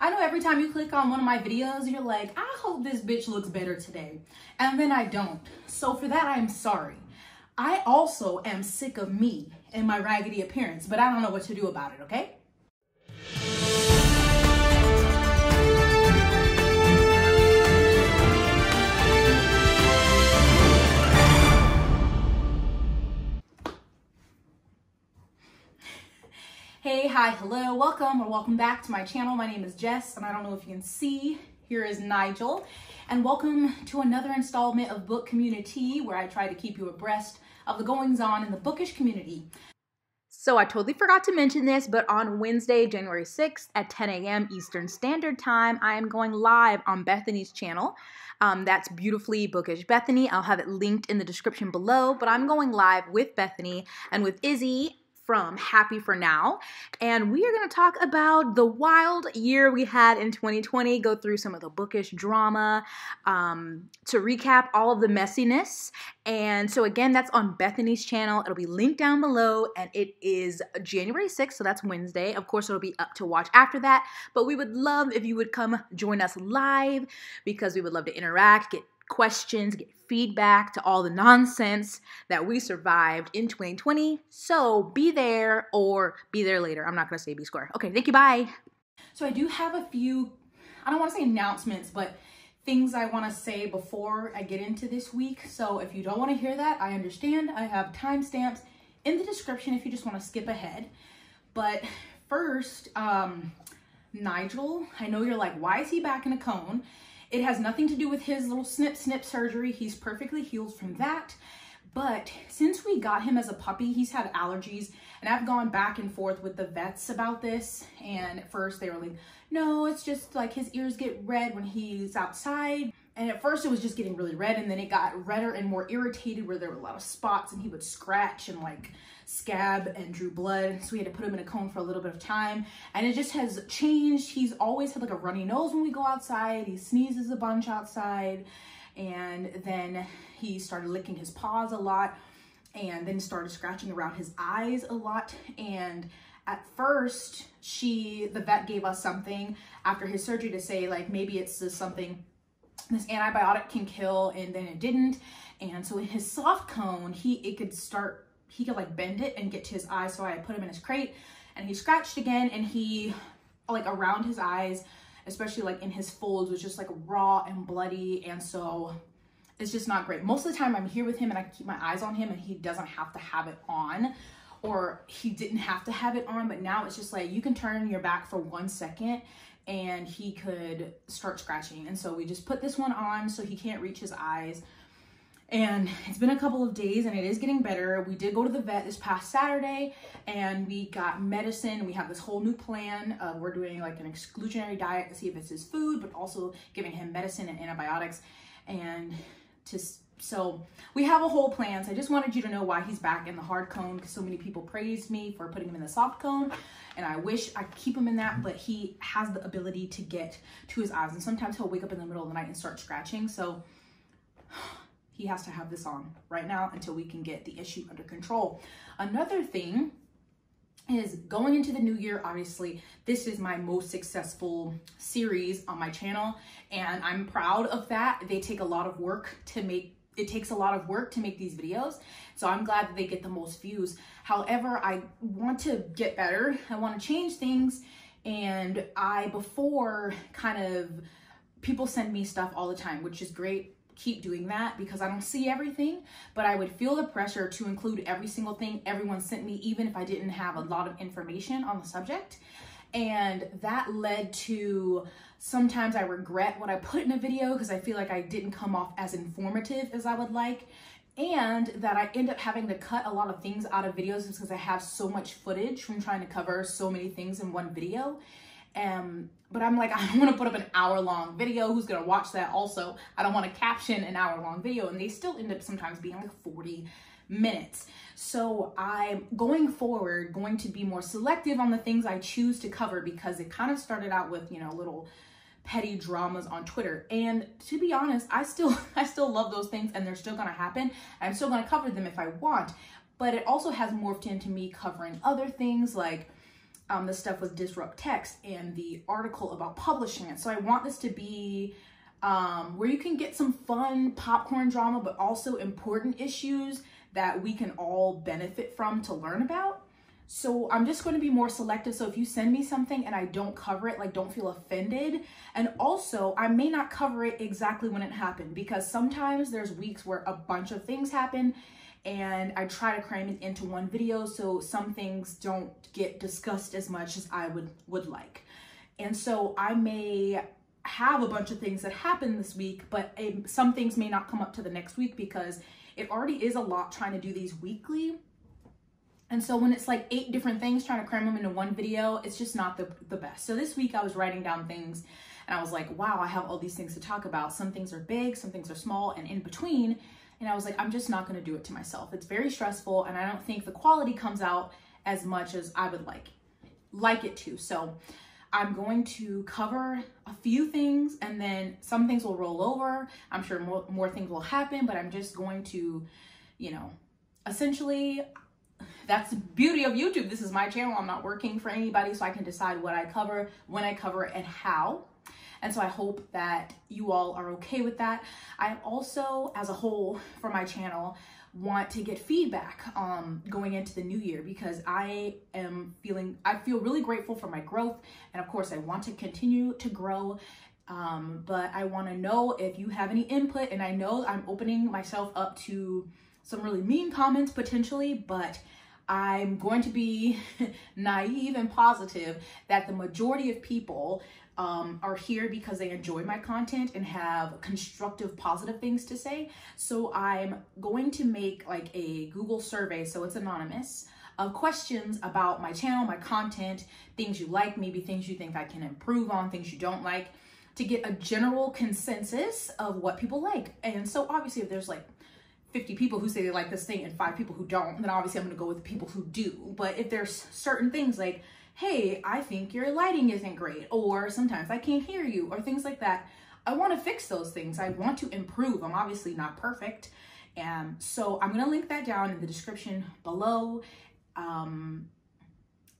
I know every time you click on one of my videos, you're like, I hope this bitch looks better today. And then I don't. So for that, I am sorry. I also am sick of me and my raggedy appearance, but I don't know what to do about it, okay? Hey, hi, hello, welcome or welcome back to my channel. My name is Jess, and I don't know if you can see, here is Nigel, and welcome to another installment of Book Community, where I try to keep you abreast of the goings-on in the bookish community. So I totally forgot to mention this, but on Wednesday, January 6th at 10 a.m. Eastern Standard Time, I am going live on Bethany's channel. That's Beautifully Bookish Bethany. I'll have it linked in the description below, but I'm going live with Bethany and with Izzy from Happy for Now, and we are going to talk about the wild year we had in 2020, go through some of the bookish drama, to recap all of the messiness. And so again, that's on Bethany's channel. It'll be linked down below, and it is January 6th, so that's Wednesday. Of course, it'll be up to watch after that, but we would love if you would come join us live, because we would love to interact, get questions, get feedback to all the nonsense that we survived in 2020. So be there or be there later. I'm not going to say be square. Okay, thank you, bye. So I do have a few, I don't want to say announcements, but things I want to say before I get into this week. So if you don't want to hear that, I understand. I have timestamps in the description if you just want to skip ahead. But first, Nigel, I know you're like, why is he back in a cone? It has nothing to do with his little snip surgery. He's perfectly healed from that. But since we got him as a puppy, he's had allergies, and I've gone back and forth with the vets about this. And at first they were like, no, it's just like his ears get red when he's outside. And at first it was just getting really red, and then it got redder and more irritated where there were a lot of spots, and he would scratch and like scab and drew blood. So we had to put him in a cone for a little bit of time, and it just has changed. He's always had like a runny nose when we go outside. He sneezes a bunch outside, and then he started licking his paws a lot, and then started scratching around his eyes a lot. And at first the vet gave us something after his surgery to say like, maybe it's just something this antibiotic can kill, and then it didn't. And so in his soft cone, he could like bend it and get to his eye. So I put him in his crate, and he scratched again, and he like around his eyes, especially like in his folds, was just like raw and bloody. And so it's just not great. Most of the time I'm here with him and I keep my eyes on him, and he doesn't have to have it on, or he didn't have to have it on. But now it's just like, you can turn your back for 1 second and he could start scratching. And so we just put this one on so he can't reach his eyes. And it's been a couple of days, and it is getting better. We did go to the vet this past Saturday, and we got medicine. We have this whole new plan. We're doing like an exclusionary diet to see if it's his food, but also giving him medicine and antibiotics. And so we have a whole plan. So I just wanted you to know why he's back in the hard cone, because so many people praised me for putting him in the soft cone, and I wish I could keep him in that, but he has the ability to get to his eyes, and sometimes he'll wake up in the middle of the night and start scratching. So he has to have this on right now until we can get the issue under control. Another thing is, going into the new year, obviously this is my most successful series on my channel, and I'm proud of that. It takes a lot of work to make these videos, so I'm glad that they get the most views. However, I want to get better. I want to change things, and people send me stuff all the time, which is great. Keep doing that, because I don't see everything, but I would feel the pressure to include every single thing everyone sent me, even if I didn't have a lot of information on the subject. And that led to, sometimes I regret what I put in a video because I feel like I didn't come off as informative as I would like, and that I end up having to cut a lot of things out of videos because I have so much footage from trying to cover so many things in one video. But I'm like, I don't want to put up an hour-long video. Who's going to watch that? Also, I don't want to caption an hour-long video, and they still end up sometimes being like 40 minutes. So I'm going forward going to be more selective on the things I choose to cover, because it kind of started out with, you know, little petty dramas on Twitter, and to be honest, I still love those things, and they're still going to happen. I'm still going to cover them if I want, but it also has morphed into me covering other things like the stuff with Disrupt Text and the article about publishing it. So I want this to be where you can get some fun popcorn drama, but also important issues that we can all benefit from to learn about. So I'm just going to be more selective. So if you send me something and I don't cover it, like, don't feel offended. And also, I may not cover it exactly when it happened, because sometimes there's weeks where a bunch of things happen and I try to cram it into one video. So some things don't get discussed as much as I would like. And so I may have a bunch of things that happen this week, but some things may not come up to the next week because it already is a lot trying to do these weekly. And so when it's like 8 different things, trying to cram them into one video, it's just not the best. So this week I was writing down things and I was like, wow, I have all these things to talk about. Some things are big, some things are small and in between. And I was like, I'm just not going to do it to myself. It's very stressful. And I don't think the quality comes out as much as I would like it to. So I'm going to cover a few things and then some things will roll over. I'm sure more things will happen, but I'm just going to, you know, essentially, that's the beauty of YouTube. This is my channel. I'm not working for anybody, so I can decide what I cover, when I cover it, and how. And so I hope that you all are okay with that. I also, as a whole, for my channel, want to get feedback going into the new year, because I feel really grateful for my growth. And of course, I want to continue to grow. But I want to know if you have any input. And I know I'm opening myself up to some really mean comments potentially, but I'm going to be naive and positive that the majority of people are here because they enjoy my content and have constructive, positive things to say. So I'm going to make like a Google survey, so it's anonymous, of questions about my channel, my content, things you like, maybe things you think I can improve on, things you don't like, to get a general consensus of what people like. And so obviously if there's like 50 people who say they like this thing and 5 people who don't, then obviously I'm going to go with people who do. But if there's certain things like, hey, I think your lighting isn't great, or sometimes I can't hear you, or things like that, I want to fix those things. I want to improve. I'm obviously not perfect. And so I'm going to link that down in the description below.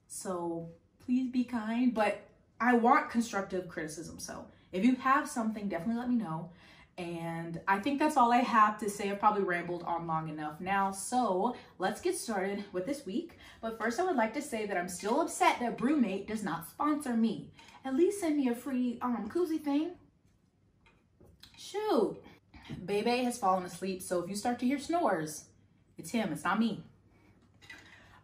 So please be kind, but I want constructive criticism. So if you have something, definitely let me know. And I think that's all I have to say. I've probably rambled on long enough now. So let's get started with this week. But first I would like to say that I'm still upset that Brewmate does not sponsor me. At least send me a free koozie thing. Shoot. Bebe has fallen asleep. So if you start to hear snores, it's him. It's not me.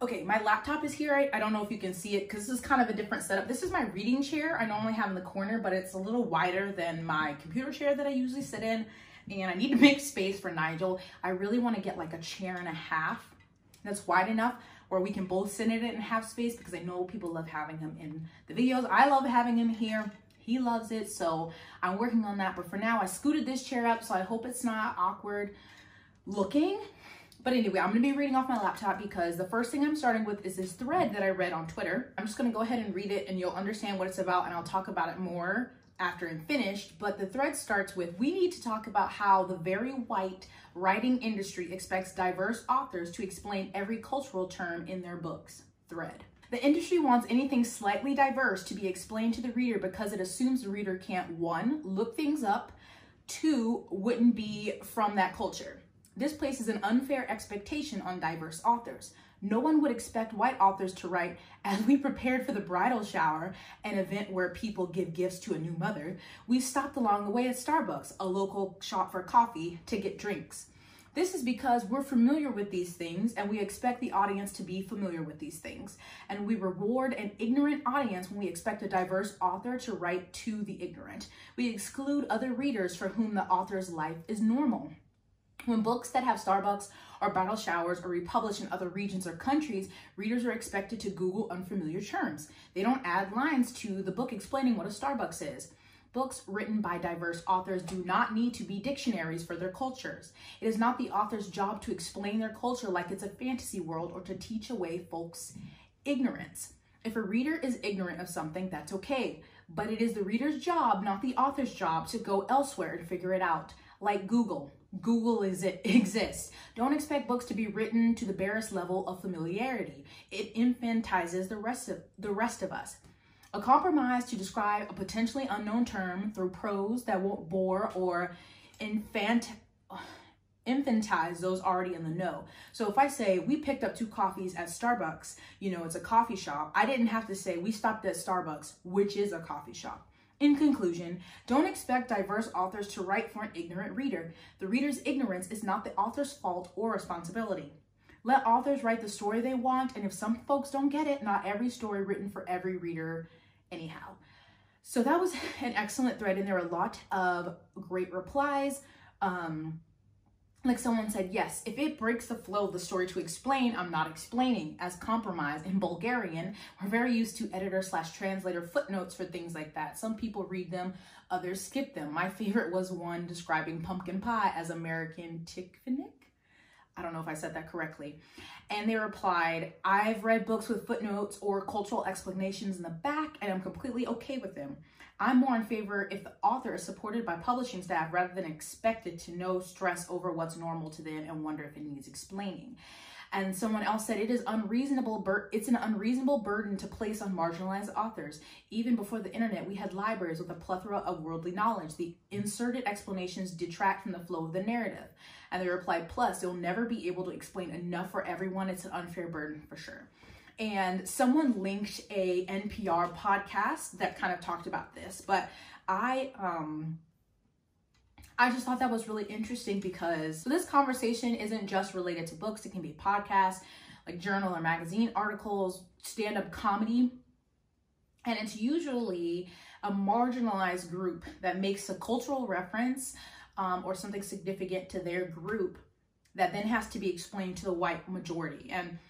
Okay, my laptop is here. I don't know if you can see it because this is kind of a different setup. This is my reading chair I normally have in the corner, but it's a little wider than my computer chair that I usually sit in. And I need to make space for Nigel. I really want to get like a chair and a half that's wide enough where we can both sit in it and have space, because I know people love having him in the videos. I love having him here. He loves it. So I'm working on that. But for now, I scooted this chair up, so I hope it's not awkward looking. But anyway, I'm going to be reading off my laptop because the first thing I'm starting with is this thread that I read on Twitter. I'm just going to go ahead and read it and you'll understand what it's about, and I'll talk about it more after I'm finished. But the thread starts with, we need to talk about how the very white writing industry expects diverse authors to explain every cultural term in their books. Thread. The industry wants anything slightly diverse to be explained to the reader because it assumes the reader can't, 1, look things up, 2, wouldn't be from that culture. This places an unfair expectation on diverse authors. No one would expect white authors to write, as we prepared for the bridal shower, an event where people give gifts to a new mother, we stopped along the way at Starbucks, a local shop for coffee, to get drinks. This is because we're familiar with these things, and we expect the audience to be familiar with these things. And we reward an ignorant audience when we expect a diverse author to write to the ignorant. We exclude other readers for whom the author's life is normal. When books that have Starbucks or bridal showers are republished in other regions or countries, readers are expected to Google unfamiliar terms. They don't add lines to the book explaining what a Starbucks is. Books written by diverse authors do not need to be dictionaries for their cultures. It is not the author's job to explain their culture like it's a fantasy world or to teach away folks' ignorance. If a reader is ignorant of something, that's okay. But it is the reader's job, not the author's job, to go elsewhere to figure it out, like Google. Google exists. Don't expect books to be written to the barest level of familiarity. It infantilizes the rest of us. A compromise to describe a potentially unknown term through prose that won't bore or infantize those already in the know. So if I say we picked up 2 coffees at Starbucks, you know, it's a coffee shop. I didn't have to say we stopped at Starbucks, which is a coffee shop. In conclusion, don't expect diverse authors to write for an ignorant reader. The reader's ignorance is not the author's fault or responsibility. Let authors write the story they want, and if some folks don't get it, not every story written for every reader anyhow. So that was an excellent thread, and there were a lot of great replies. Like someone said, yes, if it breaks the flow of the story to explain, I'm not explaining. As compromise in Bulgarian, we're very used to editor/translator footnotes for things like that. Some people read them, others skip them. My favorite was one describing pumpkin pie as American tikvanic. I don't know if I said that correctly. And they replied, I've read books with footnotes or cultural explanations in the back, and I'm completely okay with them. I'm more in favor if the author is supported by publishing staff rather than expected to know stress over what's normal to them and wonder if it needs explaining. And someone else said, it's an unreasonable burden to place on marginalized authors. Even before the internet, we had libraries with a plethora of worldly knowledge. The inserted explanations detract from the flow of the narrative. And they replied, plus, you'll never be able to explain enough for everyone. It's an unfair burden for sure. And someone linked a NPR podcast that kind of talked about this, but I just thought that was really interesting because this conversation isn't just related to books. It can be podcasts, like journal or magazine articles, stand-up comedy. And it's usually a marginalized group that makes a cultural reference or something significant to their group that then has to be explained to the white majority. And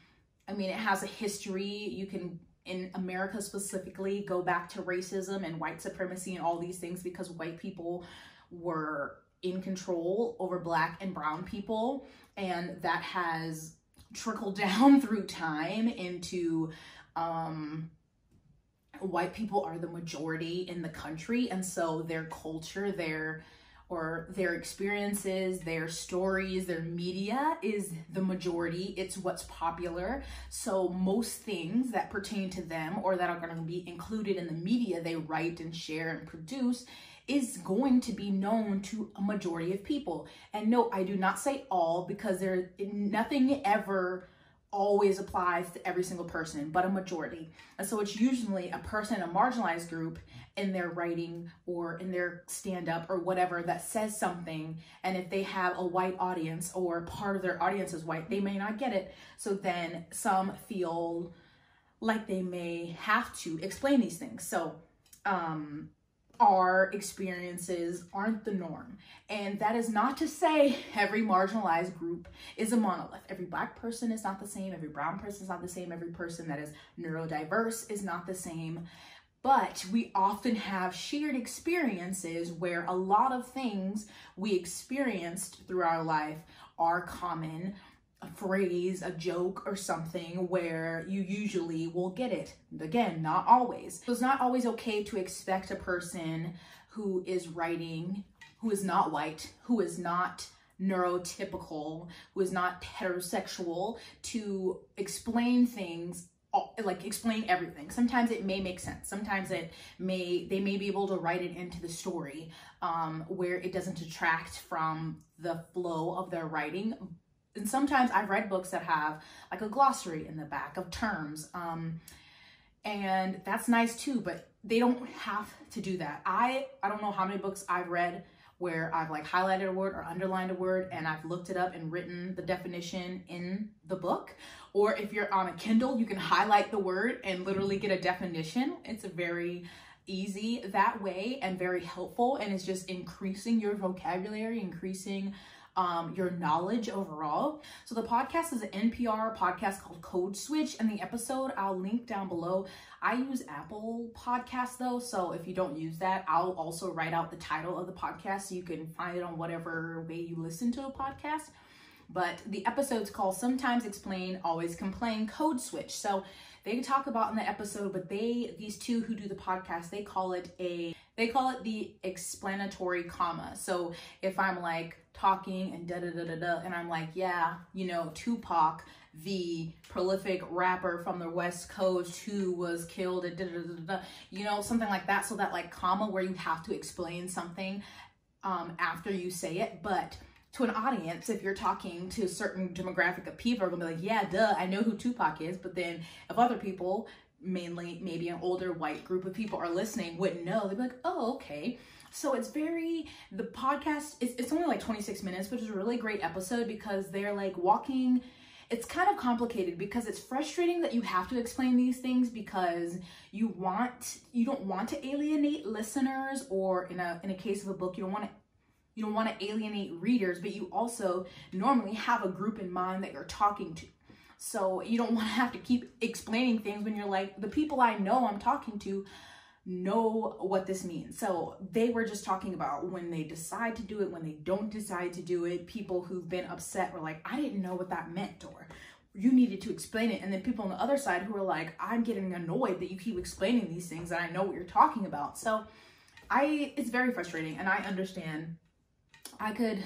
I mean, it has a history. You can, in America specifically, go back to racism and white supremacy and all these things because white people were in control over black and brown people, and that has trickled down through time into white people are the majority in the country, and so their culture, their experiences, their stories, their media is the majority. It's what's popular. So most things that pertain to them or that are going to be included in the media they write and share and produce is going to be known to a majority of people. And no, I do not say all, because nothing ever always applies to every single person, but a majority. And so it's usually a person in a marginalized group in their writing or in their stand-up or whatever that says something. And if they have a white audience or part of their audience is white, they may not get it. So then some feel like they may have to explain these things. So, our experiences aren't the norm. And that is not to say every marginalized group is a monolith. Every black person is not the same. Every brown person is not the same. Every person that is neurodiverse is not the same. But we often have shared experiences where a lot of things we experienced through our life are common. A phrase, a joke, or something where you usually will get it. Again, not always. So it's not always okay to expect a person who is writing, who is not white, who is not neurotypical, who is not heterosexual, to explain things, like explain everything. Sometimes it may make sense. Sometimes they may be able to write it into the story where it doesn't detract from the flow of their writing. And sometimes I've read books that have like a glossary in the back of terms. And that's nice too, but they don't have to do that. I don't know how many books I've read where I've like highlighted a word or underlined a word and I've looked it up and written the definition in the book. Or if you're on a Kindle, you can highlight the word and literally get a definition. It's very easy that way and very helpful. And it's just increasing your vocabulary, increasing your knowledge overall. So the podcast is an NPR podcast called Code Switch, and the episode I'll link down below. I use Apple Podcasts though, so if you don't use that, I'll also write out the title of the podcast so you can find it on whatever way you listen to a podcast. But the episode's called Sometimes Explain, Always Complain, Code Switch. So They talk about in the episode, but these two who do the podcast, they call it the explanatory comma. So if I'm like talking and da da da da da, and I'm like, yeah, you know, Tupac, the prolific rapper from the West Coast who was killed at da da da da, you know, something like that. So that like comma where you have to explain something after you say it, but to an audience, if you're talking to a certain demographic of people, are gonna be like, yeah, duh, I know who Tupac is. But then if other people, mainly maybe an older white group of people are listening, wouldn't know, they'd be like, oh, okay. So it's the podcast, it's only like 26 minutes, which is a really great episode because they're like walking, it's kind of complicated because it's frustrating that you have to explain these things because you don't want to alienate listeners, or in a case of a book, you don't want to alienate readers, but you also normally have a group in mind that you're talking to. So you don't want to have to keep explaining things when you're like, the people I know I'm talking to know what this means. So they were just talking about when they decide to do it, when they don't decide to do it, people who've been upset were like, I didn't know what that meant, or you needed to explain it. And then people on the other side who are like, I'm getting annoyed that you keep explaining these things and I know what you're talking about. So it's very frustrating, and I understand. I can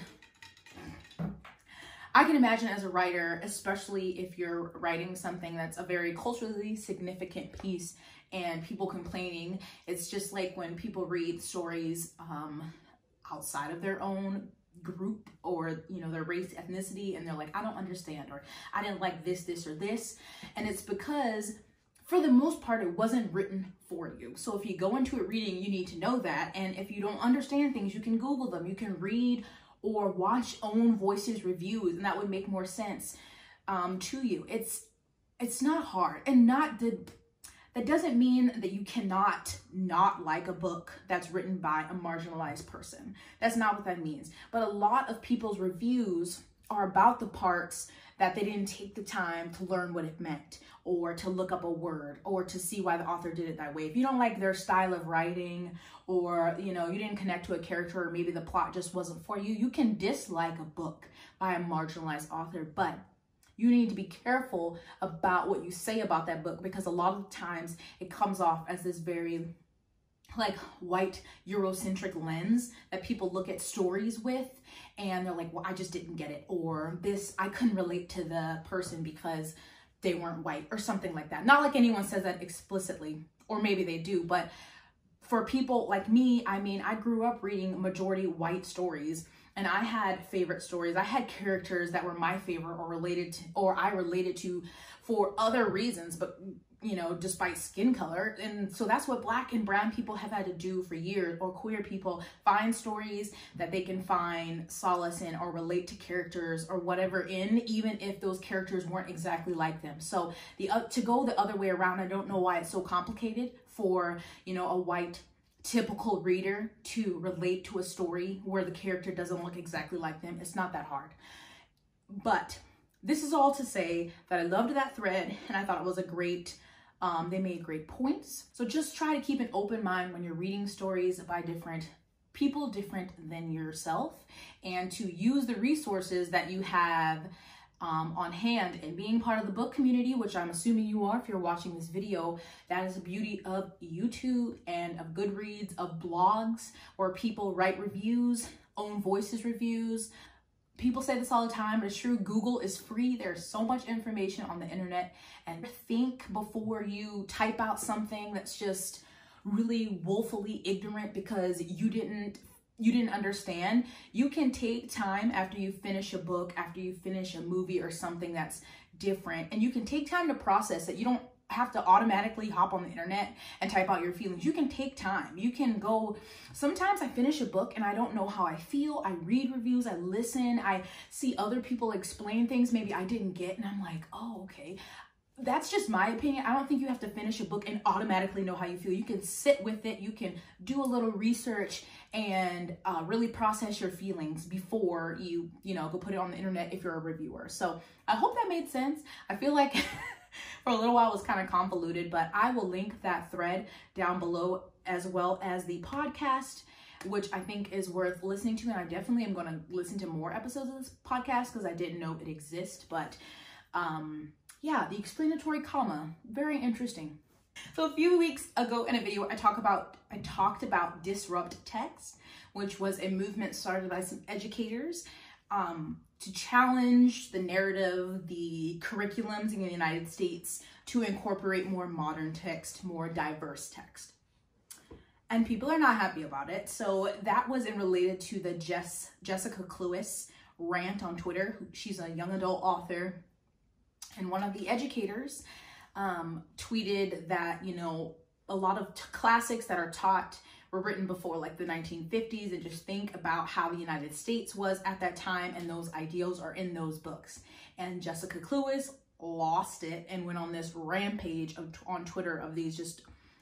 imagine as a writer, especially if you're writing something that's a very culturally significant piece and people complaining, it's just like when people read stories outside of their own group, or you know, their race, ethnicity, and they're like, I don't understand, or I didn't like this, this, or this. And it's because for the most part, it wasn't written for you. So if you go into it reading, you need to know that. And if you don't understand things, you can Google them. You can read or watch own voices reviews, and that would make more sense to you. It's not hard, and that doesn't mean that you cannot not like a book that's written by a marginalized person. That's not what that means. But a lot of people's reviews are about the parts that they didn't take the time to learn what it meant, or to look up a word, or to see why the author did it that way. If you don't like their style of writing, or you know, you didn't connect to a character, or maybe the plot just wasn't for you, you can dislike a book by a marginalized author, but you need to be careful about what you say about that book, because a lot of times it comes off as this very like white Eurocentric lens that people look at stories with, and they're like, well, I just didn't get it, or this, I couldn't relate to the person because they weren't white, or something like that. Not like anyone says that explicitly, or maybe they do, but for people like me, I mean, I grew up reading majority white stories, and I had favorite stories. I had characters that were my favorite or related to, or I related to for other reasons, but you know, despite skin color. And so that's what Black and brown people have had to do for years, or queer people find stories that they can find solace in, or relate to characters or whatever in, even if those characters weren't exactly like them. So to go the other way around, I don't know why it's so complicated for, you know, a white typical reader to relate to a story where the character doesn't look exactly like them. It's not that hard. But this is all to say that I loved that thread, and I thought it was a great, they made great points. So just try to keep an open mind when you're reading stories by different people, different than yourself, and to use the resources that you have on hand. And being part of the book community, which I'm assuming you are if you're watching this video, that is the beauty of YouTube and of Goodreads, of blogs where people write reviews, own voices reviews. People say this all the time, but it's true. Google is free. There's so much information on the internet, and think before you type out something that's just really woefully ignorant because you didn't understand. You can take time after you finish a book, after you finish a movie or something that's different, and you can take time to process it. You don't have to automatically hop on the internet and type out your feelings. You can take time. You can go, sometimes I finish a book and I don't know how I feel. I read reviews, I listen, I see other people explain things maybe I didn't get, and I'm like, oh, okay. That's just my opinion. I don't think you have to finish a book and automatically know how you feel. You can sit with it. You can do a little research and really process your feelings before you know, go put it on the internet if you're a reviewer. So I hope that made sense. I feel like for a little while it was kind of convoluted, but I will link that thread down below, as well as the podcast, which I think is worth listening to. And I definitely am going to listen to more episodes of this podcast because I didn't know it exists, but Yeah, the explanatory comma, very interesting. So a few weeks ago in a video, I talked about Disrupt Text, which was a movement started by some educators to challenge the narrative, the curriculums in the United States to incorporate more modern text, more diverse text. And people are not happy about it. So that was related to the Jessica Cluess rant on Twitter. She's a young adult author. And one of the educators tweeted that, you know, a lot of classics that are taught were written before like the 1950s, and just think about how the United States was at that time, and those ideals are in those books. And Jessica Cluess lost it and went on this rampage on Twitter of these just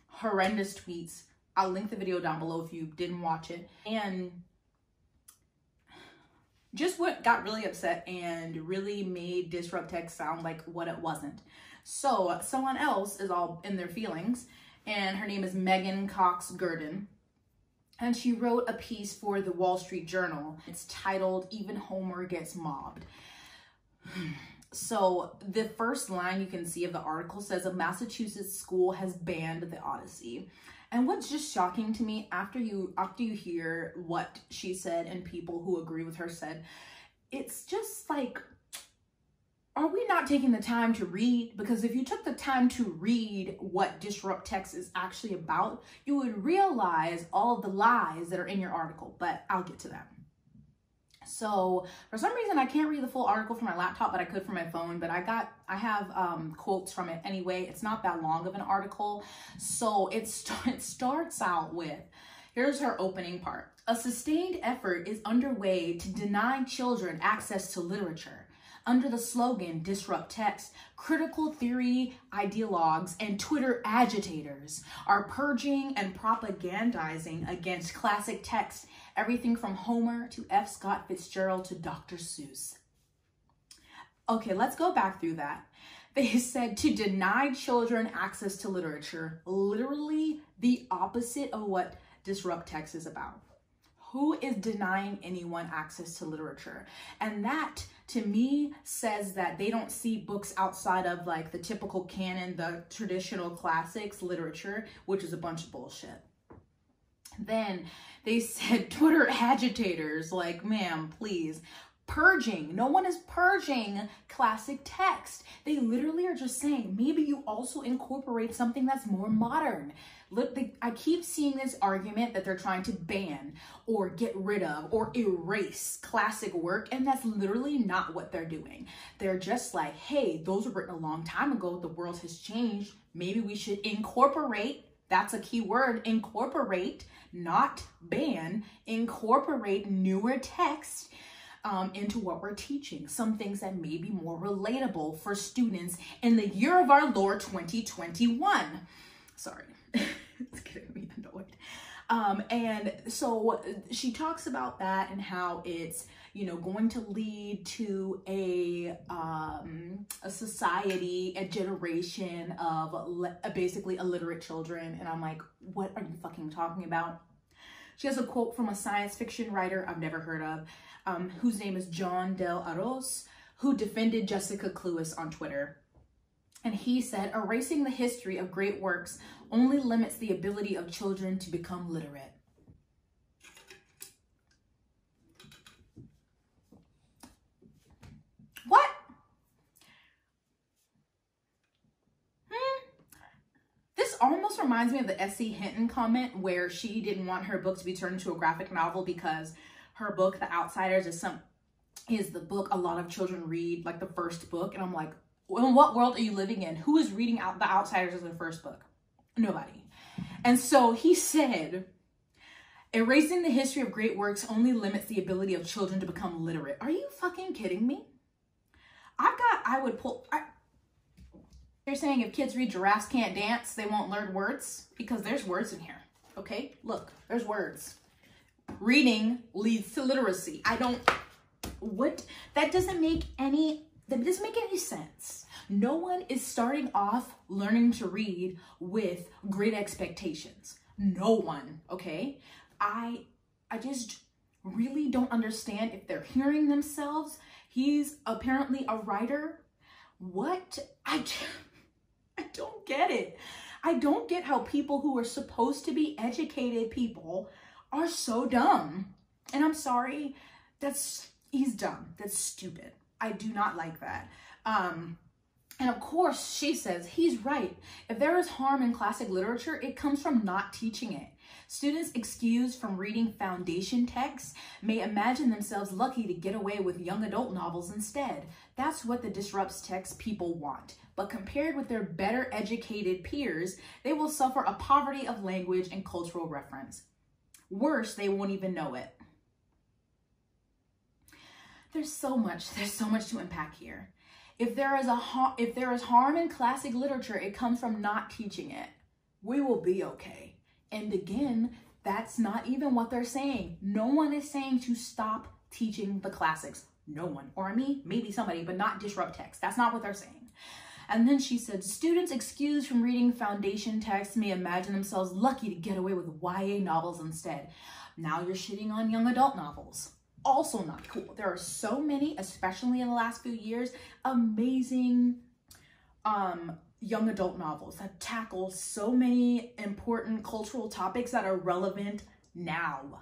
horrendous tweets. I'll link the video down below if you didn't watch it. And just what got really upset and really made Disrupt Text sound like what it wasn't. So someone else is all in their feelings, and her name is Megan Cox Gurdon. And she wrote a piece for the Wall Street Journal. It's titled, "Even Homer Gets Mobbed." So the first line you can see of the article says, "A Massachusetts school has banned the Odyssey." And what's just shocking to me after you hear what she said and people who agree with her said, it's just like, are we not taking the time to read? Because if you took the time to read what Disrupt Text is actually about, you would realize all the lies that are in your article, but I'll get to that. So for some reason, I can't read the full article from my laptop, but I could from my phone, but I have quotes from it anyway. It's not that long of an article. So it starts out with, here's her opening part. "A sustained effort is underway to deny children access to literature. Under the slogan, Disrupt Text, critical theory ideologues and Twitter agitators are purging and propagandizing against classic texts, everything from Homer to F. Scott Fitzgerald to Dr. Seuss." Okay, let's go back through that. They said to deny children access to literature, literally the opposite of what Disrupt Text is about. Who is denying anyone access to literature? And that, to me, says that they don't see books outside of like the typical canon, the traditional classics literature, which is a bunch of bullshit. Then they said Twitter agitators, like, ma'am, please. Purging. No one is purging classic text. They literally are just saying, maybe you also incorporate something that's more modern. Look, I keep seeing this argument that they're trying to ban or get rid of or erase classic work, and that's literally not what they're doing. They're just like, hey, those were written a long time ago. The world has changed. Maybe we should incorporate. That's a key word, incorporate, not ban, incorporate newer text into what we're teaching. Some things that may be more relatable for students in the year of our Lord 2021. Sorry, it's getting me annoyed. And so she talks about that and how it's, you know, going to lead to a society, a generation of basically illiterate children. And I'm like, what are you fucking talking about? She has a quote from a science fiction writer I've never heard of, whose name is John Del Arroz, who defended Jessica Cluess on Twitter. And he said, "Erasing the history of great works only limits the ability of children to become literate." What? This almost reminds me of the S.E. Hinton comment where she didn't want her book to be turned into a graphic novel because her book, The Outsiders, is the book a lot of children read, like the first book. And I'm like, in what world are you living in? Who is reading out The Outsiders as their first book? Nobody. And so he said, "Erasing the history of great works only limits the ability of children to become literate." Are you fucking kidding me? You're saying if kids read Giraffes Can't Dance, they won't learn words? Because there's words in here, okay? Look, there's words. Reading leads to literacy. That doesn't make any sense. No one is starting off learning to read with great expectations. No one, okay? I just really don't understand if they're hearing themselves. He's apparently a writer What? I don't get it. I don't get how people who are supposed to be educated people are so dumb. And I'm sorry, he's dumb. That's stupid. I do not like that. And of course, she says, he's right. If there is harm in classic literature, it comes from not teaching it. Students excused from reading foundation texts may imagine themselves lucky to get away with young adult novels instead. That's what the Disrupt Text people want. But compared with their better educated peers, they will suffer a poverty of language and cultural reference. Worse, they won't even know it. There's so much to unpack here. If there is harm in classic literature, it comes from not teaching it. We will be okay. And again, that's not even what they're saying. No one is saying to stop teaching the classics. No one. Or me, maybe somebody, but not Disrupt Text. That's not what they're saying. And then she said, students excused from reading foundation texts may imagine themselves lucky to get away with YA novels instead. Now you're shitting on young adult novels. Also not cool. There are so many, especially in the last few years, amazing young adult novels that tackle so many important cultural topics that are relevant now.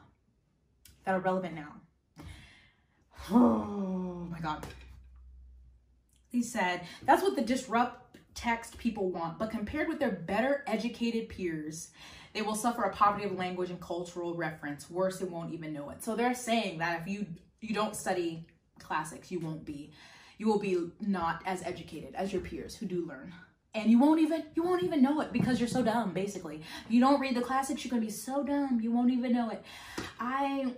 Oh my God. He said, that's what the Disrupt Text people want, but compared with their better educated peers, they will suffer a poverty of language and cultural reference. Worse, they won't even know it. So they're saying that if you don't study classics, you will be not as educated as your peers who do learn. And you won't even know it because you're so dumb, basically. If you don't read the classics, you're gonna be so dumb, you won't even know it. I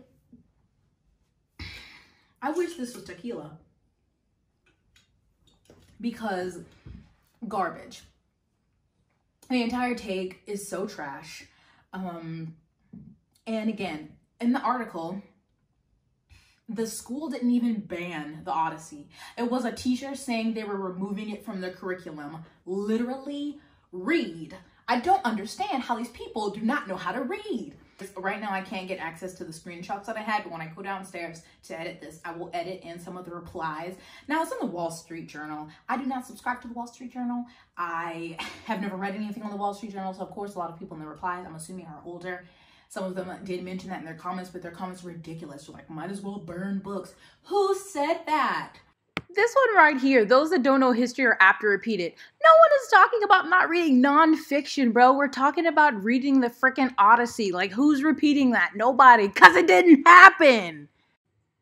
wish this was tequila. Because garbage. The entire take is so trash. And again, in the article, the school didn't even ban the Odyssey. It was a teacher saying they were removing it from the curriculum. Literally, read. I don't understand how these people do not know how to read. Right now, I can't get access to the screenshots that I had, but when I go downstairs to edit this, I will edit in some of the replies. Now, it's in the Wall Street Journal. I do not subscribe to the Wall Street Journal. I have never read anything on the Wall Street Journal, so of course, a lot of people in the replies, I'm assuming, are older. Some of them did mention that in their comments, but their comments were ridiculous. They're like, might as well burn books. Who said that? This one right here, those that don't know history are apt to repeat it. No one is talking about not reading nonfiction, bro. We're talking about reading the freaking Odyssey. Like, who's repeating that? Nobody, because it didn't happen.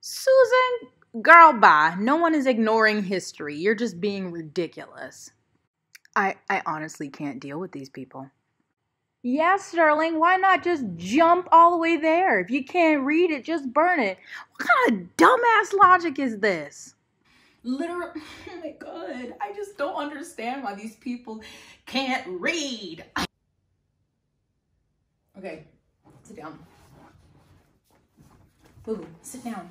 Susan, girl, bye. No one is ignoring history. You're just being ridiculous. I honestly can't deal with these people. Yes, Sterling, why not just jump all the way there? If you can't read it, just burn it. What kind of dumbass logic is this? Literally, oh my God, I just don't understand why these people can't read. Okay, sit down. Boo, sit down.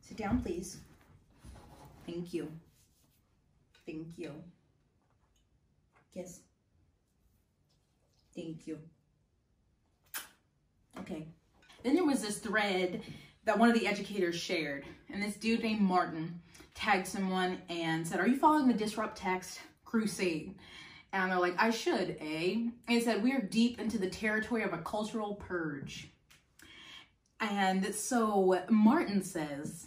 Sit down, please. Thank you. Thank you. Yes. Thank you. Okay. Then there was this thread that one of the educators shared, and this dude named Martin tagged someone and said, are you following the Disrupt Text crusade? And they're like, I should, eh? And it said, we are deep into the territory of a cultural purge. And so Martin says,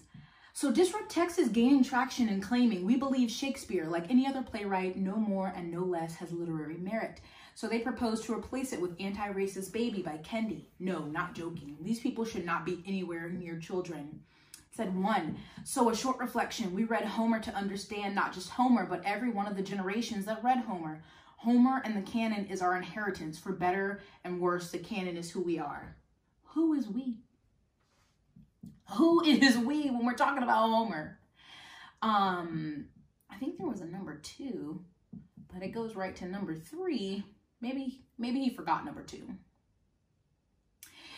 so Disrupt Text is gaining traction and claiming we believe Shakespeare, like any other playwright, no more and no less, has literary merit. So they propose to replace it with Anti-Racist Baby by Kendi. No, not joking. These people should not be anywhere near children. Said one, so a short reflection. We read Homer to understand not just Homer, but every one of the generations that read Homer. Homer and the canon is our inheritance. For better and worse, the canon is who we are. Who is we? Who is we when we're talking about Homer? I think there was a number 2, but it goes right to number 3. Maybe he forgot number 2. It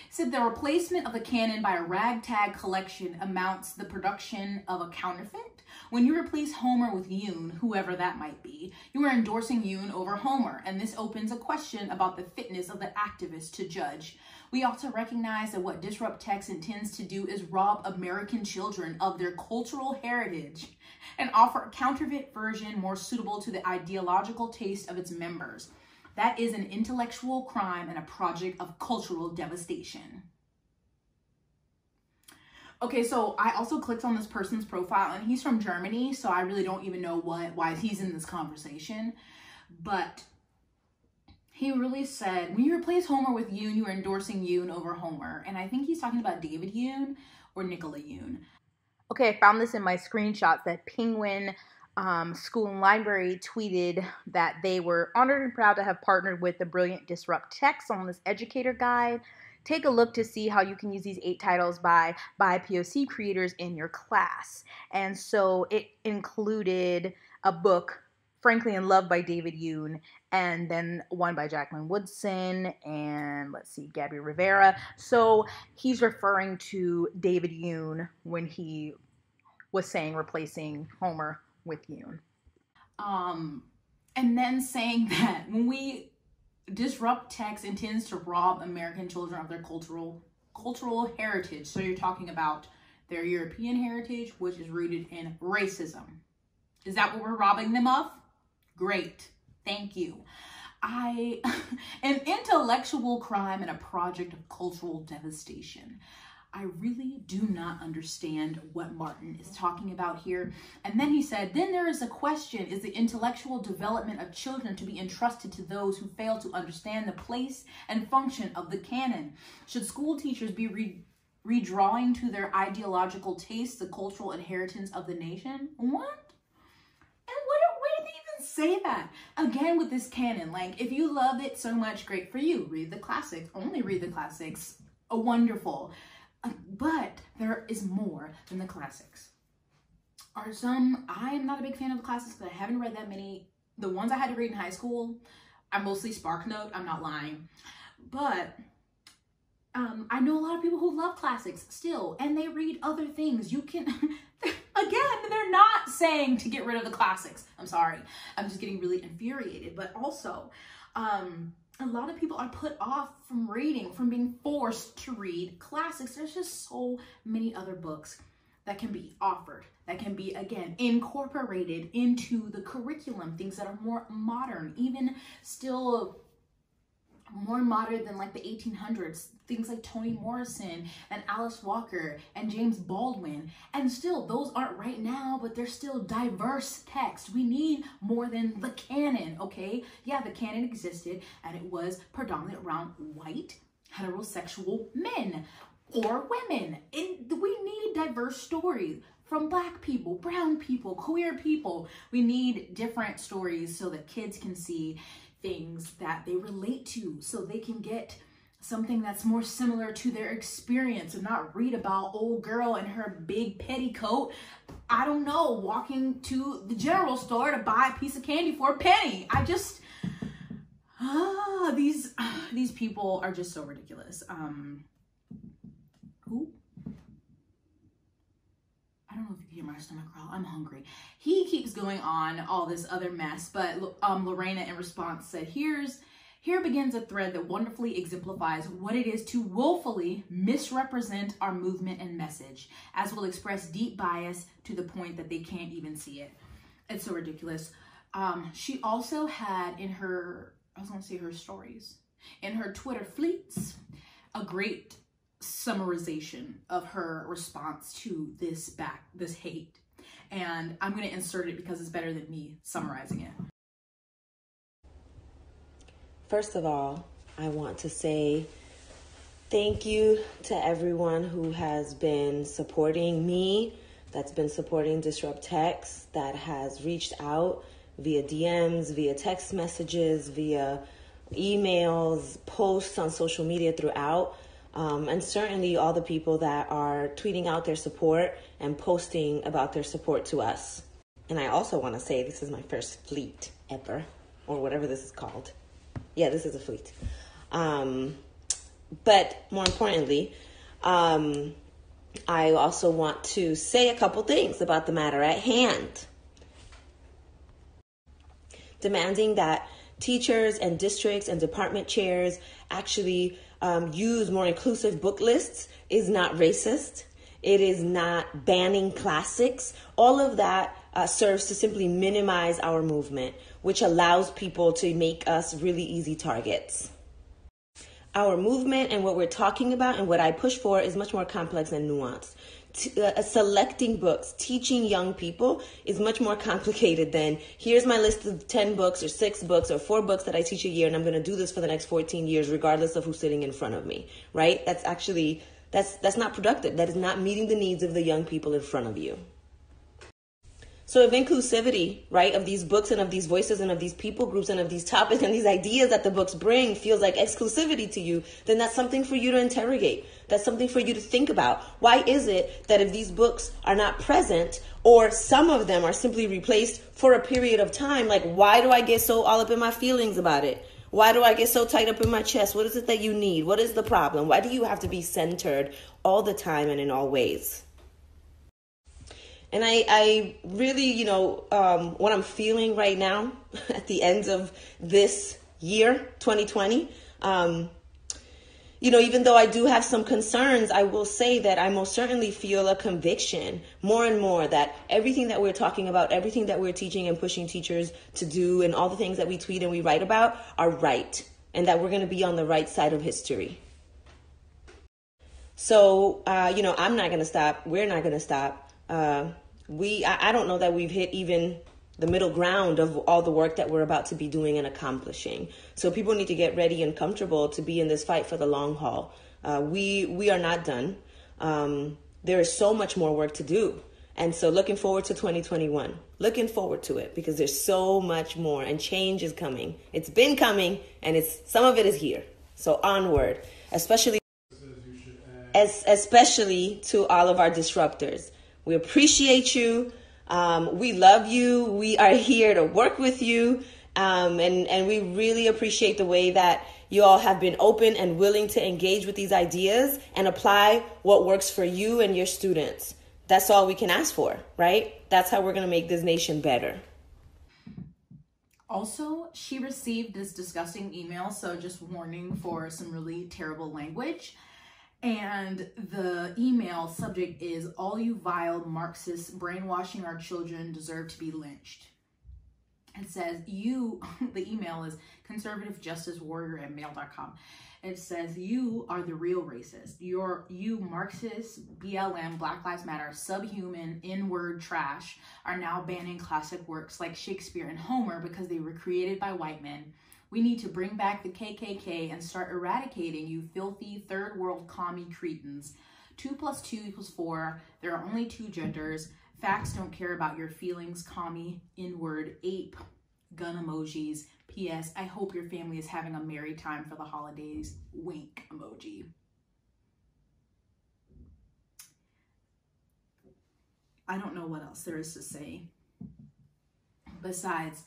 said the replacement of the canon by a ragtag collection amounts to the production of a counterfeit, When you replace Homer with Yoon, whoever that might be, you are endorsing Yoon over Homer, and this opens a question about the fitness of the activist to judge. We ought to recognize that what Disrupt Text intends to do is rob American children of their cultural heritage and offer a counterfeit version more suitable to the ideological taste of its members. That is an intellectual crime and a project of cultural devastation. Okay, so I also clicked on this person's profile, and he's from Germany, so I really don't even know why he's in this conversation. But he really said, when you replace Homer with Yoon, you are endorsing Yoon over Homer. And I think he's talking about David Yoon or Nicola Yoon. Okay, I found this in my screenshots that Penguin School and Library tweeted that they were honored and proud to have partnered with the brilliant Disrupt Text on this educator guide. Take a look to see how you can use these 8 titles by POC creators in your class. And so it included a book, Frankly in Love by David Yoon, and then one by Jacqueline Woodson and, let's see, Gabby Rivera. So he's referring to David Yoon when he was saying replacing Homer with Yoon. And then saying that when Disrupt Text intends to rob American children of their cultural heritage. So you're talking about their European heritage, which is rooted in racism. Is that what we're robbing them of? Great. Thank you. An intellectual crime and a project of cultural devastation. I really do not understand what Martin is talking about here. And then he said, then there is a question, is the intellectual development of children to be entrusted to those who fail to understand the place and function of the canon? Should school teachers be redrawing to their ideological tastes the cultural inheritance of the nation? What? And where did they even say that? Again, with this canon, like, if you love it so much, great for you. Read the classics, only read the classics. Oh, wonderful. But there is more than the classics. I am not a big fan of the classics, but I haven't read that many. The ones I had to read in high school, I mostly SparkNote, I'm not lying. But I know a lot of people who love classics still, and they read other things. You can, again, they're not saying to get rid of the classics. I'm sorry, I'm just getting really infuriated. But also, a lot of people are put off from reading, from being forced to read classics. There's just so many other books that can be offered, that can be, again, incorporated into the curriculum, things that are more modern, even still more modern than like the 1800s, things like Toni Morrison and Alice Walker and James Baldwin. And still, those aren't right now, but they're still diverse texts. We need more than the canon, okay? Yeah, the canon existed, and it was predominantly around white, heterosexual men or women. We need diverse stories from Black people, brown people, queer people. We need different stories so that kids can see things that they relate to, so they can get something that's more similar to their experience and not read about old girl and her big petticoat, I don't know, walking to the general store to buy a piece of candy for a penny. I just, these people are just so ridiculous. I don't know if you can hear my stomach growl. I'm hungry. He keeps going on all this other mess, but Lorena in response said, here begins a thread that wonderfully exemplifies what it is to woefully misrepresent our movement and message, as will express deep bias to the point that they can't even see it. It's so ridiculous. She also had in her, in her Twitter fleets, a great summarization of her response to this hate, and I'm going to insert it because it's better than me summarizing it. First of all, I want to say thank you to everyone who has been supporting me, that's been supporting Disrupt Text, that has reached out via DMs, via text messages, via emails, posts on social media throughout. And certainly all the people that are tweeting out their support and posting about their support to us. And I also want to say this is my first fleet ever, or whatever this is called. Yeah, this is a fleet. But more importantly, I also want to say a couple things about the matter at hand. Demanding that teachers and districts and department chairs actually use more inclusive book lists is not racist. It is not banning classics. All of that serves to simply minimize our movement, which allows people to make us really easy targets. Our movement and what we're talking about and what I push for is much more complex and nuanced. Selecting books, teaching young people is much more complicated than here's my list of 10 books or 6 books or 4 books that I teach a year, and I'm going to do this for the next 14 years regardless of who's sitting in front of me, right? That's not productive. That is not meeting the needs of the young people in front of you. So if inclusivity, right, of these books and of these voices and of these people groups and of these topics and these ideas that the books bring feels like exclusivity to you, then that's something for you to interrogate. That's something for you to think about. Why is it that if these books are not present or some of them are simply replaced for a period of time, like why do I get so all up in my feelings about it? Why do I get so tight up in my chest? What is it that you need? What is the problem? Why do you have to be centered all the time and in all ways? And I really, what I'm feeling right now at the end of this year, 2020, even though I do have some concerns, I will say that I most certainly feel a conviction more and more that everything that we're talking about, everything that we're teaching and pushing teachers to do and all the things that we tweet and we write about are right, and that we're going to be on the right side of history. So, I'm not going to stop. We're not going to stop. I don't know that we've hit even the middle ground of all the work that we're about to be doing and accomplishing. So people need to get ready and comfortable to be in this fight for the long haul. We are not done. There is so much more work to do. And so looking forward to 2021, looking forward to it because there's so much more and change is coming. It's been coming and some of it is here. So onward, especially to all of our disruptors. We appreciate you. We love you. We are here to work with you. And we really appreciate the way that you all have been open and willing to engage with these ideas and apply what works for you and your students. That's all we can ask for, right? That's how we're going to make this nation better. Also, she received this disgusting email, so just warning for some really terrible language. And the email subject is, all you vile Marxists brainwashing our children deserve to be lynched. It says, the email is conservativejusticewarrior@mail.com. It says, you are the real racist. You Marxists, BLM, Black Lives Matter, subhuman, N-word trash are now banning classic works like Shakespeare and Homer because they were created by white men. We need to bring back the KKK and start eradicating you filthy third world commie cretins. 2 + 2 = 4. There are only 2 genders. Facts don't care about your feelings, commie, N-word, ape, gun emojis. P.S. I hope your family is having a merry time for the holidays. Wink emoji. I don't know what else there is to say. Besides,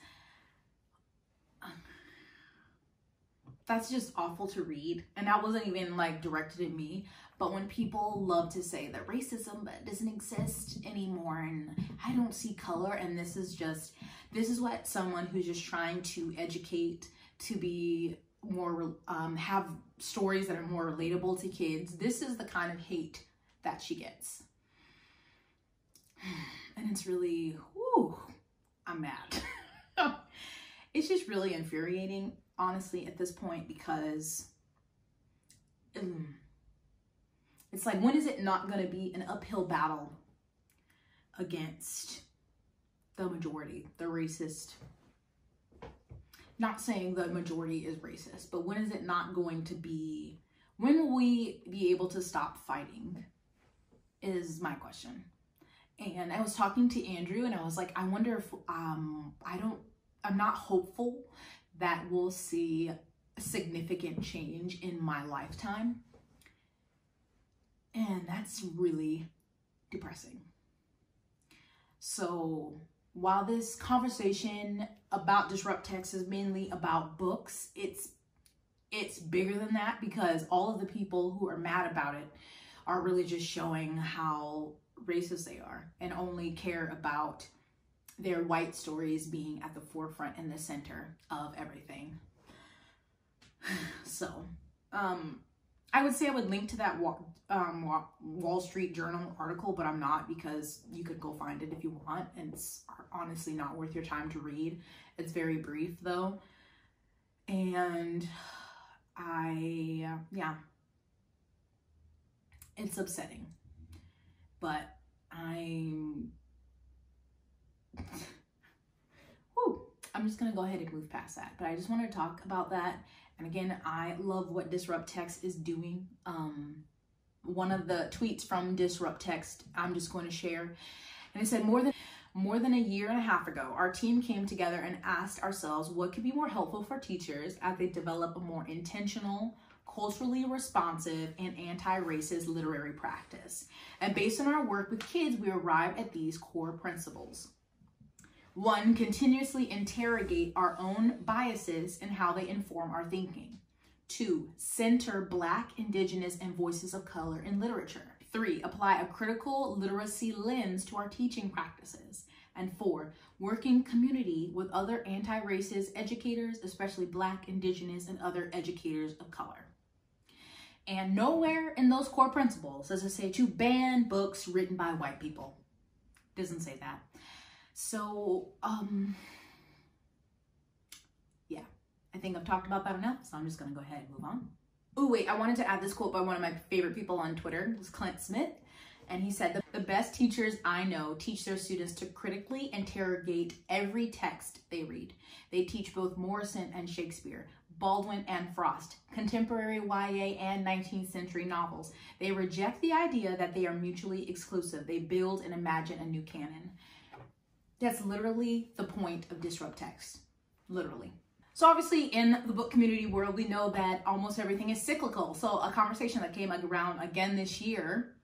that's just awful to read. And that wasn't even like directed at me. But when people love to say that racism doesn't exist anymore and I don't see color, and this is what someone who's just trying to educate to be more, have stories that are more relatable to kids. This is the kind of hate that she gets. And it's really, I'm mad. It's just really infuriating, honestly, at this point, because it's like, when is it not going to be an uphill battle against the majority, the racist? Not saying the majority is racist, but when is it not going to be, when will we be able to stop fighting is my question. And I was talking to Andrew and I was like, I wonder if, I'm not hopeful that we'll see significant change in my lifetime. And that's really depressing. So while this conversation about Disrupt Text is mainly about books, it's bigger than that, because all of the people who are mad about it are really just showing how racist they are and only care about their white stories being at the forefront and the center of everything. So, I would say I would link to that Wall Street Journal article, but I'm not, because you could go find it if you want, and it's honestly not worth your time to read. It's very brief though. And yeah, it's upsetting, but I'm just going to go ahead and move past that, but I just want to talk about that. And again, I love what Disrupt Text is doing. One of the tweets from Disrupt Text, I'm just going to share. And it said, more than a year and a half ago, our team came together and asked ourselves what could be more helpful for teachers as they develop a more intentional, culturally responsive, and anti-racist literary practice. And based on our work with kids, we arrived at these core principles. 1, continuously interrogate our own biases and how they inform our thinking. 2, center Black, Indigenous, and voices of color in literature. 3, apply a critical literacy lens to our teaching practices. And 4, work in community with other anti-racist educators, especially Black, Indigenous, and other educators of color. And nowhere in those core principles does it say to ban books written by white people. Doesn't say that. So, yeah, I think I've talked about that enough, so I'm just going to go ahead and move on. Oh, wait, I wanted to add this quote by one of my favorite people on Twitter. It was Clint Smith, and he said, "The best teachers I know teach their students to critically interrogate every text they read. They teach both Morrison and Shakespeare, Baldwin and Frost, contemporary YA and 19th century novels. They reject the idea that they are mutually exclusive. They build and imagine a new canon." That's literally the point of Disrupt Text, literally. So obviously in the book community world, we know that almost everything is cyclical. So a conversation that came around again this year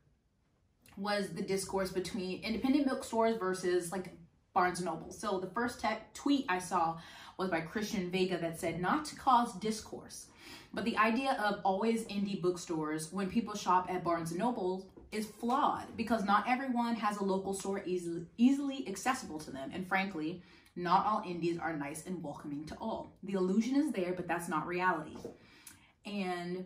was the discourse between independent bookstores versus like Barnes & Noble. So the first tweet I saw was by Christian Vega that said, "Not to cause discourse, but the idea of always indie bookstores when people shop at Barnes & Noble is flawed because not everyone has a local store easily accessible to them. And frankly, not all indies are nice and welcoming to all. The illusion is there, but that's not reality." And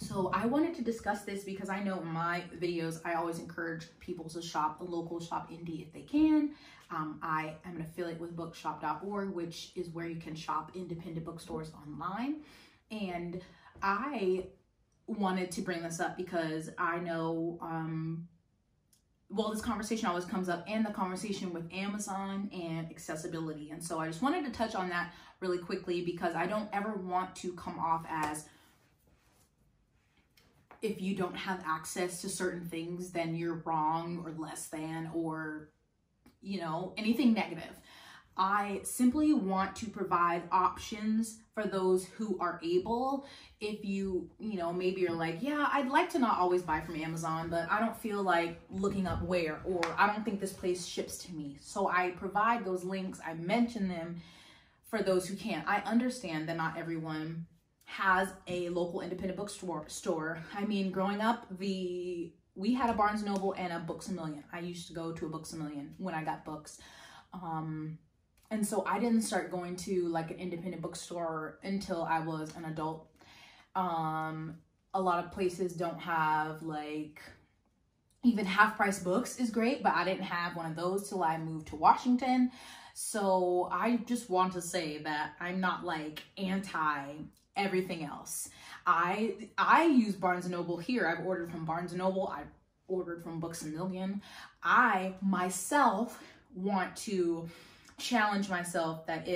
so I wanted to discuss this because I know in my videos, I always encourage people to shop a local, shop indie if they can. I am an affiliate with bookshop.org, which is where you can shop independent bookstores online. And I wanted to bring this up because I know, well, this conversation always comes up, and the conversation with Amazon and accessibility. And so I just wanted to touch on that really quickly because I don't ever want to come off as, if you don't have access to certain things, then you're wrong or less than, or, you know, anything negative. I simply want to provide options for those who are able. If you know, maybe you're like, yeah, I'd like to not always buy from Amazon, but I don't feel like looking up where, or I don't think this place ships to me. So I provide those links. I mention them for those who can. I understand that not everyone has a local independent bookstore. I mean, growing up, we had a Barnes & Noble and a Books A Million. I used to go to a Books A Million when I got books. And so I didn't start going to like an independent bookstore until I was an adult. A lot of places don't have like, even Half Price Books is great, but I didn't have one of those till I moved to Washington. So I just want to say that I'm not like anti everything else. I use Barnes & Noble here. I've ordered from Barnes & Noble. I've ordered from Books A Million. I myself want to challenge myself that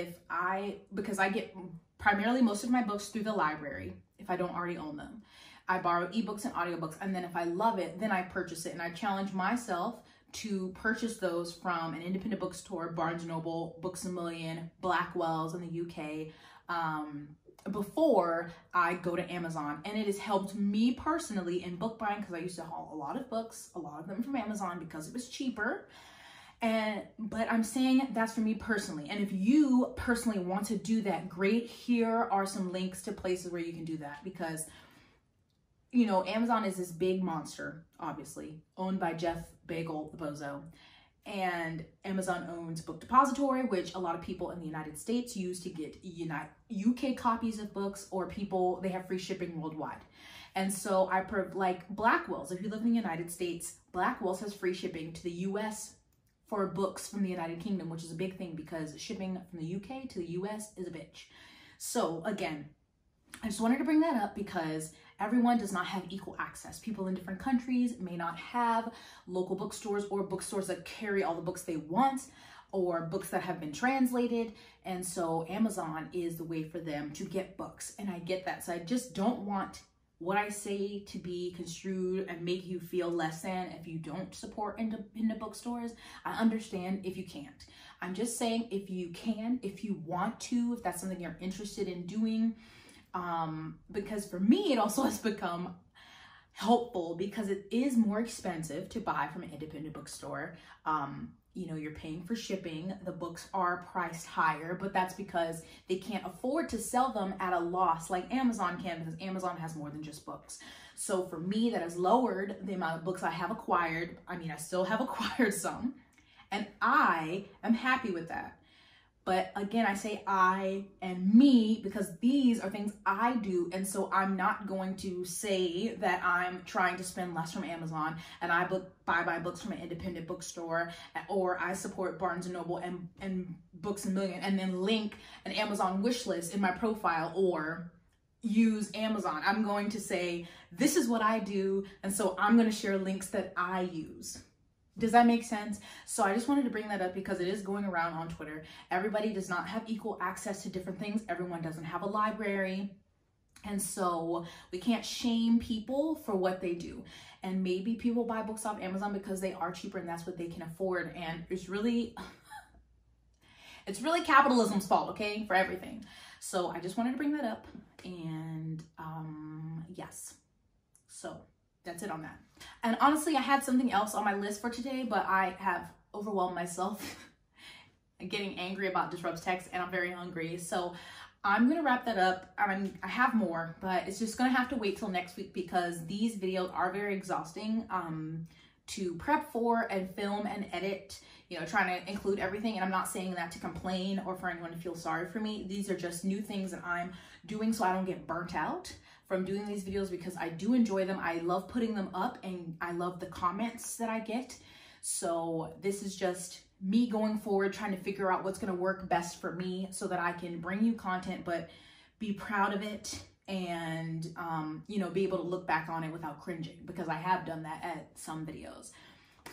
because I get primarily most of my books through the library, if I don't already own them. I borrow ebooks and audiobooks, and then if I love it, then I purchase it. And I challenge myself to purchase those from an independent bookstore, Barnes & Noble, Books A Million, Blackwell's in the UK, before I go to Amazon. And it has helped me personally in book buying because I used to haul a lot of books, a lot of them from Amazon because it was cheaper. But I'm saying that's for me personally. And if you personally want to do that, great. Here are some links to places where you can do that because you know, Amazon is this big monster, obviously, owned by Jeff Bagel, the bozo. And Amazon owns Book Depository, which a lot of people in the United States use to get UK copies of books, or people, they have free shipping worldwide. And so I like Blackwell's, if you live in the United States, Blackwell's has free shipping to the US for books from the United Kingdom, which is a big thing because shipping from the UK to the US is a bitch. So again, I just wanted to bring that up because everyone does not have equal access. People in different countries may not have local bookstores or bookstores that carry all the books they want, or books that have been translated. And so Amazon is the way for them to get books. And I get that. So I just don't want what I say to be construed and make you feel less than if you don't support independent bookstores. I understand if you can't. I'm just saying if you can, if you want to, if that's something you're interested in doing, because for me, it also has become helpful because it is more expensive to buy from an independent bookstore. You know, you're paying for shipping. The books are priced higher, but that's because they can't afford to sell them at a loss like Amazon can, because Amazon has more than just books. So for me, that has lowered the amount of books I have acquired. I mean, I still have acquired some, and I am happy with that. But again, I say I and me because these are things I do. And so I'm not going to say that I'm trying to spend less from Amazon and I buy my books from an independent bookstore, or I support Barnes & Noble and Books A Million, and then link an Amazon wish list in my profile or use Amazon. I'm going to say, this is what I do. And so I'm going to share links that I use. Does that make sense? So I just wanted to bring that up because it is going around on Twitter. Everybody does not have equal access to different things. Everyone doesn't have a library. And so we can't shame people for what they do. And maybe people buy books off Amazon because they are cheaper and that's what they can afford. And it's really capitalism's fault, okay, for everything. So I just wanted to bring that up. And yes, so that's it on that. And honestly, I had something else on my list for today, but I have overwhelmed myself getting angry about Disrupt Text, and I'm very hungry. So I'm going to wrap that up. I mean, I have more, but it's just going to have to wait till next week because these videos are very exhausting to prep for and film and edit, you know, trying to include everything. And I'm not saying that to complain or for anyone to feel sorry for me. These are just new things that I'm doing so I don't get burnt out from doing these videos, because I do enjoy them. I love putting them up and I love the comments that I get. So this is just me going forward, trying to figure out what's going to work best for me so that I can bring you content, but be proud of it and, you know, be able to look back on it without cringing, because I have done that at some videos.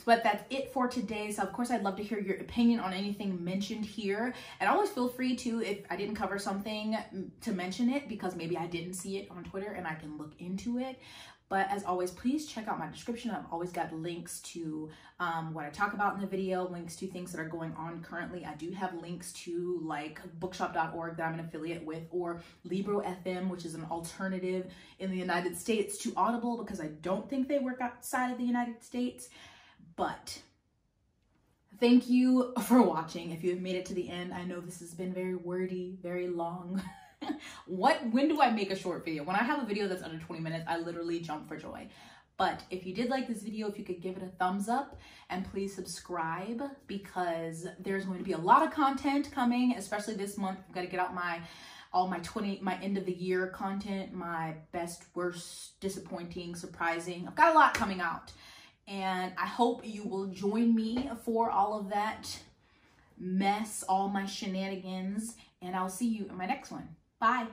But that's it for today. So of course, I'd love to hear your opinion on anything mentioned here. And always feel free to, if I didn't cover something, to mention it, because maybe I didn't see it on Twitter and I can look into it. But as always, please check out my description. I've always got links to what I talk about in the video, links to things that are going on currently. I do have links to like bookshop.org that I'm an affiliate with, or Libro FM, which is an alternative in the United States to Audible, because I don't think they work outside of the United States. But thank you for watching. If you have made it to the end, I know this has been very wordy, very long. When do I make a short video? When I have a video that's under 20 minutes, I literally jump for joy. But if you did like this video, if you could give it a thumbs up and please subscribe, because there's going to be a lot of content coming, especially this month. I've got to get out my end of the year content, my best, worst, disappointing, surprising. I've got a lot coming out. And I hope you will join me for all of that mess, all my shenanigans, and I'll see you in my next one. Bye.